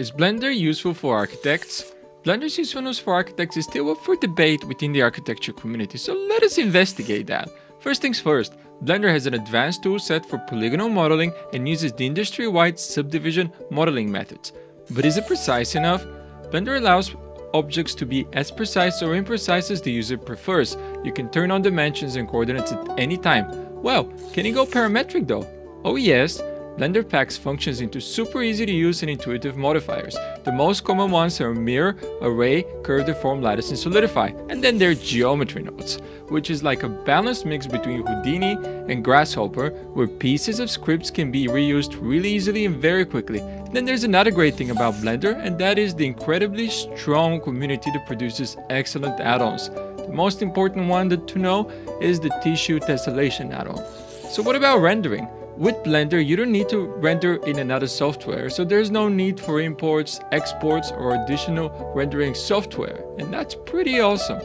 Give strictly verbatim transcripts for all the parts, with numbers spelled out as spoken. Is Blender useful for architects? Blender's usefulness for architects is still up for debate within the architecture community, so let us investigate that. First things first, Blender has an advanced tool set for polygonal modeling and uses the industry-wide subdivision modeling methods. But is it precise enough? Blender allows objects to be as precise or imprecise as the user prefers. You can turn on dimensions and coordinates at any time. Well, can you go parametric though? Oh yes. Blender packs functions into super easy to use and intuitive modifiers. The most common ones are mirror, array, curve, deform, lattice, and solidify. And then there are geometry nodes, which is like a balanced mix between Houdini and Grasshopper, where pieces of scripts can be reused really easily and very quickly. And then there's another great thing about Blender, and that is the incredibly strong community that produces excellent add-ons. The most important one to know is the Tissue Tessellation add-on. So what about rendering? With Blender, you don't need to render in another software, so there's no need for imports, exports, or additional rendering software, and that's pretty awesome.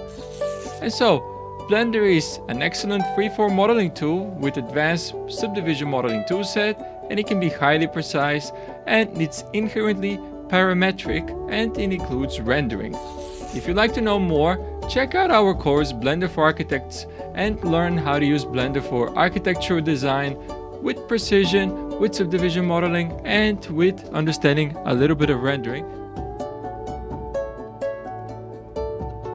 And so, Blender is an excellent freeform modeling tool with advanced subdivision modeling toolset, and it can be highly precise, and it's inherently parametric, and it includes rendering. If you'd like to know more, check out our course Blender for Architects and learn how to use Blender for architectural design, with precision, with subdivision modeling, and with understanding a little bit of rendering.